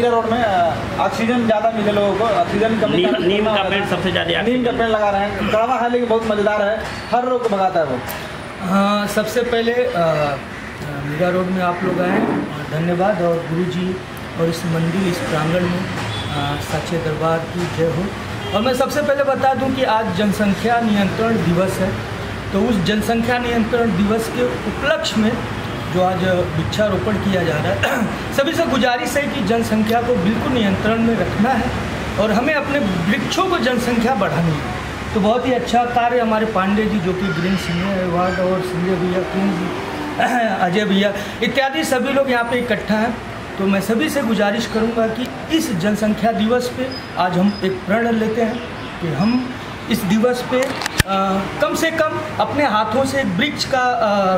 Meera road में oxygen ज्यादा मिले लोगों को, ऑक्सीजन कमी का नीम का पेड़ सबसे ज्यादा, नीम का पेड़ लगा रहे हैं। कड़वा है लेकिन बहुत मजेदार है, हर रोग को भगाता है वो। हाँ, सबसे पहले मीरा रोड में आप लोग आए, धन्यवाद। और गुरु जी और इस मंदिर, इस प्रांगण में साचे दरबार की जय हो। और मैं सबसे पहले बता दूं कि आज जनसंख्या नियंत्रण दिवस है, तो उस जनसंख्या नियंत्रण दिवस के उपलक्ष्य में जो आज वृक्षारोपण किया जा रहा है, सभी से गुजारिश है कि जनसंख्या को बिल्कुल नियंत्रण में रखना है और हमें अपने वृक्षों को जनसंख्या बढ़ानी है। तो बहुत ही अच्छा कार्य हमारे पांडे जी जो कि ग्रीन सिंह अवार्ड और संजय भैया, किंग जी, अजय भैया इत्यादि सभी लोग यहाँ पर इकट्ठा हैं। तो मैं सभी से गुजारिश करूंगा कि इस जनसंख्या दिवस पे आज हम एक प्रण लेते हैं कि हम इस दिवस पे कम से कम अपने हाथों से वृक्ष का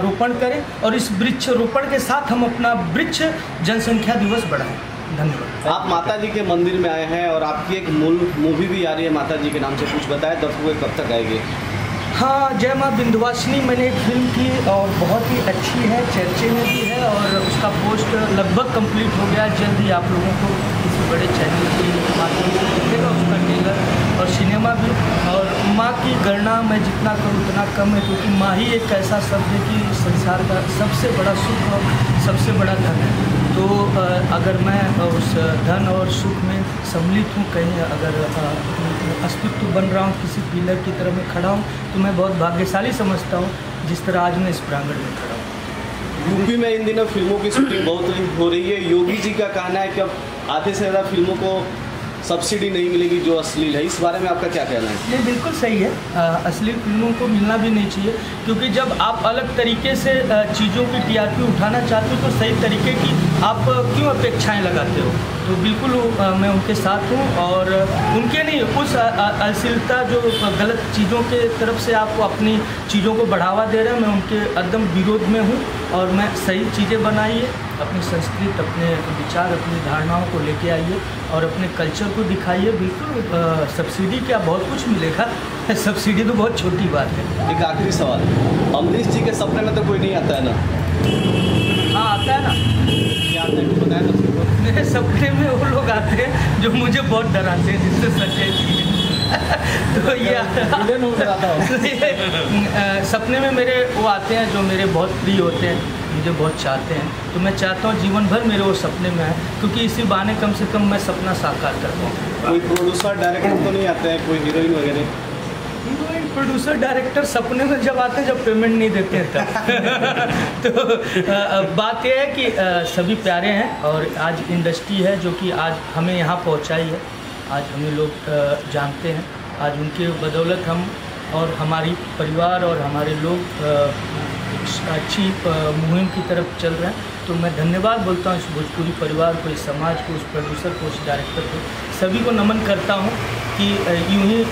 रोपण करें और इस वृक्ष रोपण के साथ हम अपना वृक्ष जनसंख्या दिवस बढ़ाएं। धन्यवाद। आप माता जी के मंदिर में आए हैं और आपकी एक मूवी भी आ रही है माता जी के नाम से, कुछ बताएं दर्शकों को कब तक आएगी? हाँ, जय माँ बिंदुवासिनी मैंने एक फिल्म की और बहुत ही अच्छी है, चर्चे में भी है और उसका पोस्ट लगभग कंप्लीट हो गया। जल्द ही आप लोगों को किसी बड़े चैनल के माध्यम से दिखेगा उसका ट्रेलर और सिनेमा भी। और माँ की गणना मैं जितना करूँ उतना कम है, क्योंकि माँ ही एक ऐसा शब्द है कि संसार का सबसे बड़ा सुख और सबसे बड़ा धन है। तो अगर मैं उस धन और सुख में सम्मिलित हूँ, कहीं अगर अस्तित्व बन रहा हूँ, किसी पिलर की तरह मैं खड़ा हूँ, तो मैं बहुत भाग्यशाली समझता हूँ जिस तरह आज मैं इस प्रांगण में खड़ा हूँ। यूपी में इन दिनों फिल्मों की शूटिंग बहुत हो रही है। योगी जी का कहना है कि अब आधे से ज़्यादा फिल्मों को सब्सिडी नहीं मिलेगी जो अश्लील है, इस बारे में आपका क्या कहना है? ये बिल्कुल सही है, अश्लील फिल्मों को मिलना भी नहीं चाहिए, क्योंकि जब आप अलग तरीके से चीज़ों की टीआरपी उठाना चाहते हो तो सही तरीके की आप क्यों अपेक्षाएं लगाते हो? तो बिल्कुल मैं उनके साथ हूँ और उनके नहीं उस अश्लीलता जो गलत चीज़ों के तरफ से आप अपनी चीज़ों को बढ़ावा दे रहे हैं, मैं उनके एकदम विरोध में हूँ। और मैं सही चीज़ें बनाइए, अपनी संस्कृति, अपने विचार, अपनी धारणाओं को लेके आइए और अपने कल्चर को दिखाइए। बिल्कुल सब्सिडी क्या, बहुत कुछ मिलेगा, सब्सिडी तो बहुत छोटी बात है। एक आखिरी सवाल, अमरीश जी के सपने में तो कोई नहीं आता है ना? हाँ, आता है ना, क्या आता है तो बताया ना उसको। मेरे सपने में वो लोग आते हैं जो मुझे बहुत डराते हैं, जिससे सच्चाई तो ये सपने में मेरे वो आते हैं जो मेरे बहुत प्रिय होते हैं, मुझे बहुत चाहते हैं, तो मैं चाहता हूँ जीवन भर मेरे वो सपने में है, क्योंकि इसी बहाने कम से कम मैं सपना साकार कर पाऊँ। कोई प्रोड्यूसर डायरेक्टर तो नहीं आते हैं, कोई हीरोइन वगैरह? हीरोइन, प्रोड्यूसर, डायरेक्टर सपने में जब आते हैं जब पेमेंट नहीं देते हैं तब तो बात यह है कि सभी प्यारे हैं और आज इंडस्ट्री है जो कि आज हमें यहाँ पहुँचाई है, आज हमें लोग जानते हैं, आज उनके बदौलत हम और हमारी परिवार और हमारे लोग अच्छी मुहिम की तरफ चल रहे हैं। तो मैं धन्यवाद बोलता हूँ इस भोजपुरी परिवार को, इस समाज को, उस प्रोड्यूसर को, उस डायरेक्टर को, सभी को नमन करता हूँ कि यूं ही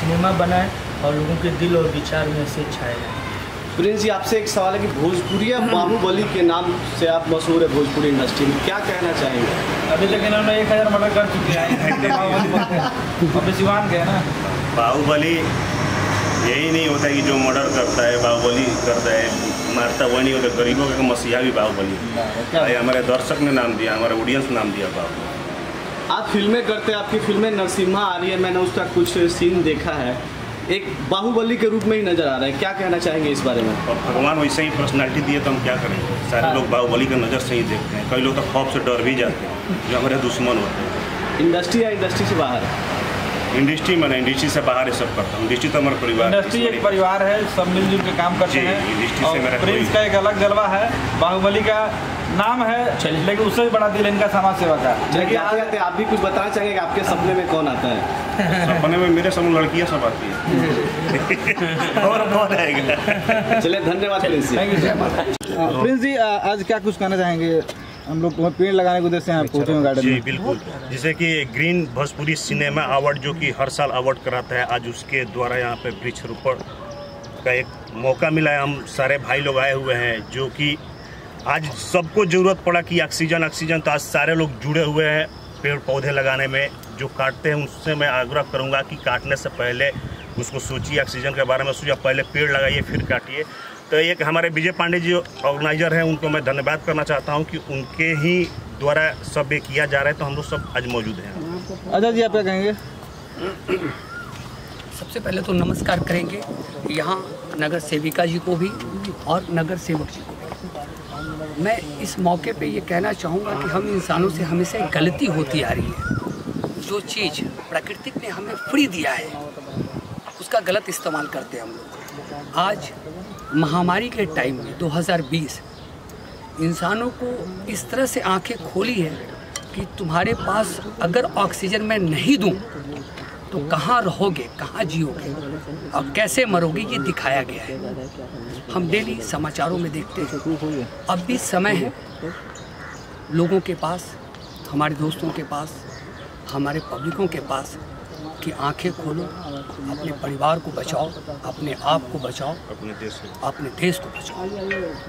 सिनेमा बनाए और लोगों के दिल और विचार में से छाए रहें। प्रिंस जी, आपसे एक सवाल है कि भोजपुरिया बाहुबली के नाम से आप मशहूर है भोजपुरी इंडस्ट्री में, क्या कहना चाहेंगे? अभी तक इन्होंने 1000 मर्डर कर चुके हैं, अब जीवान गए ना। बाहुबली यही नहीं होता है कि जो मर्डर करता है बाहुबली करता है, मारता वही नहीं होता, गरीबों का मसीहा भी बाहुबली। हमारे दर्शक ने नाम दिया, हमारे ऑडियंस नाम दिया बाहुबली। आप फिल्में करते हैं, आपकी फिल्में नरसिम्हा आ रही है, मैंने उसका कुछ सीन देखा है, एक बाहुबली के रूप में ही नजर आ रहा है, क्या कहना चाहेंगे इस बारे में? और भगवान वैसे ही पर्सनैलिटी दिए तो हम क्या करेंगे, सारे लोग बाहुबली की नज़र से ही देखते हैं, कई लोग तो खौफ से डर भी जाते हैं जो हमारे दुश्मन होते हैं। इंडस्ट्री या इंडस्ट्री से बाहर? इंडस्ट्री मैंने इंडस्ट्री से बाहर ये सब करता हूँ, इंडस्ट्री तो हमारा परिवार, इंडस्ट्री एक परिवार है, सब मिलजुल के काम करते हैं। इंडस्ट्री से मेरा प्रिंस का एक अलग जलवा है, बाहुबली का नाम है लेकिन उससे भी बड़ा दिल इनका समाज सेवा का। लेकिन आप भी कुछ बताना चाहेंगे कि आपके सपने में कौन आता है? सपने में मेरे समूह लड़कियां सब आती है और बहुत आएगा। चलिए, धन्यवाद प्रिंस जी। प्रिंस जी, आज क्या कुछ कहना चाहेंगे? हम लोग पेड़ लगाने के उद्देश्य से आप पहुंचे गार्डन में। जी बिल्कुल, जैसे कि ग्रीन भोजपुरी सिनेमा अवार्ड जो कि हर साल अवार्ड कराता है, आज उसके द्वारा यहाँ पे वृक्षारोपण का एक मौका मिला है। हम सारे भाई लोग आए हुए हैं जो कि आज सबको ज़रूरत पड़ा कि ऑक्सीजन, तो आज सारे लोग जुड़े हुए हैं पेड़ पौधे लगाने में। जो काटते हैं उससे मैं आग्रह करूंगा कि काटने से पहले उसको सोचिए, ऑक्सीजन के बारे में सोचिए, पहले पेड़ लगाइए फिर काटिए। तो एक हमारे विजय पांडे जी ऑर्गेनाइज़र हैं, उनको मैं धन्यवाद करना चाहता हूं कि उनके ही द्वारा सब ये किया जा रहा है, तो हम लोग सब आज मौजूद हैं। आजाद जी आप क्या कहेंगे? सबसे पहले तो नमस्कार करेंगे यहाँ नगर सेविका जी को भी और नगर सेवक जी को भी। मैं इस मौके पे ये कहना चाहूँगा कि हम इंसानों से हमेशा गलती होती आ रही है। जो चीज़ प्राकृतिक ने हमें फ्री दिया है उसका गलत इस्तेमाल करते हैं हम लोग। आज महामारी के टाइम में 2020 इंसानों को इस तरह से आंखें खोली है कि तुम्हारे पास अगर ऑक्सीजन मैं नहीं दूँ तो कहाँ रहोगे, कहाँ जियोगे और कैसे मरोगे, ये दिखाया गया है। हम डेली समाचारों में देखते हैं। अब भी समय है लोगों के पास, हमारे दोस्तों के पास, हमारे पब्लिकों के पास कि आंखें खोलो, अपने परिवार को बचाओ, अपने आप को बचाओ, अपने देश को बचाओ।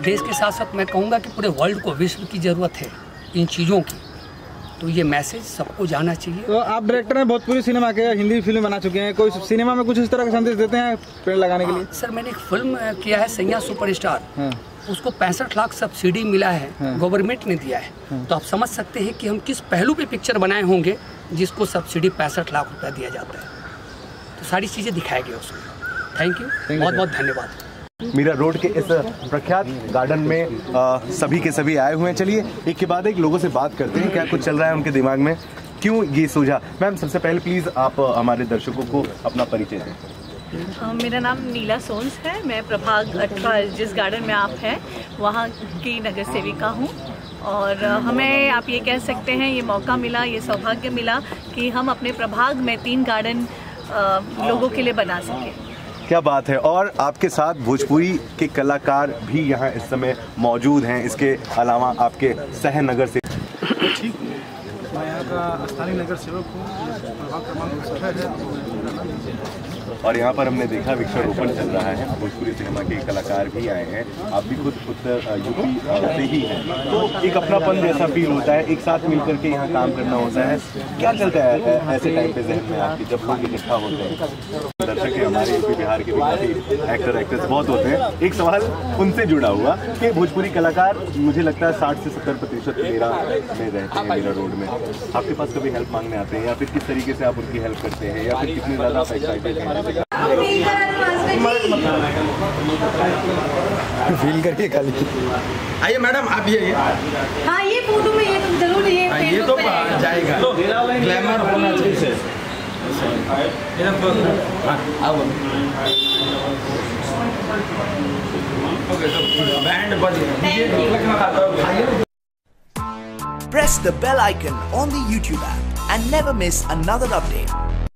देश के साथ साथ मैं कहूँगा कि पूरे वर्ल्ड को, विश्व की ज़रूरत है इन चीज़ों की। तो ये मैसेज सबको जाना चाहिए। तो आप डायरेक्टर हैं, भोजपुरी सिनेमा के हिंदी फिल्म बना चुके हैं, कोई सिनेमा में कुछ इस तरह का संदेश देते हैं पेड़ लगाने के लिए? सर मैंने एक फिल्म किया है सैया सुपरस्टार, उसको 65 लाख सब्सिडी मिला है, गवर्नमेंट ने दिया है। तो आप समझ सकते हैं कि हम किस पहलू पे पिक्चर बनाए होंगे जिसको सब्सिडी 65 लाख रुपया दिया जाता है। तो सारी चीज़ें दिखाई गई उसमें। थैंक यू, बहुत बहुत धन्यवाद। मीरा रोड के इस प्रख्यात गार्डन में सभी के सभी आए हुए हैं। चलिए एक के बाद एक लोगों से बात करते हैं, क्या कुछ चल रहा है उनके दिमाग में, क्यों ये सोचा। मैम सबसे पहले प्लीज़ आप हमारे दर्शकों को अपना परिचय दें। मेरा नाम नीला सोन्स है, मैं प्रभाग 18 जिस गार्डन में आप हैं वहाँ की नगर सेविका हूँ। और हमें आप ये कह सकते हैं ये मौका मिला, ये सौभाग्य मिला कि हम अपने प्रभाग में 3 गार्डन लोगों के लिए बना सकें। क्या बात है। और आपके साथ भोजपुरी के कलाकार भी यहाँ इस समय मौजूद हैं, इसके अलावा आपके सह नगर से। ठीक, मैं यहाँ का स्थानीय नगर सेवक हूँ और यहाँ पर हमने देखा वृक्षारोपण चल रहा है, भोजपुरी सिनेमा के कलाकार भी आए हैं, आप भी खुद उत्तर यूपी से ही हैं, तो एक अपनापन जैसा फील होता है, एक साथ मिल करके यहाँ काम करना होता है। क्या चलता है ऐसे टाइम पे जहन में आपकी जब लोग इकट्ठा होते हैं? दर्शक है हमारे यूपी बिहार के भी काफ़ी एक्टर एक्ट्रेस बहुत होते हैं। एक सवाल उनसे जुड़ा हुआ कि भोजपुरी कलाकार मुझे लगता है 60 से 70% मेरा में रहते हैं मेरा रोड में। आपके पास कभी हेल्प मांगने आते हैं या फिर किस तरीके से आप उनकी हेल्प करते हैं या फिर कितने ज़्यादा आप एक्साइटेड हैं? फील करके खाली आइए मैडम आप ये हाँ ये फोटो में ये तो जरूर ये तो जाएगा, ग्लैमर होना चाहिए। Press the bell icon on the YouTube app and never miss another update.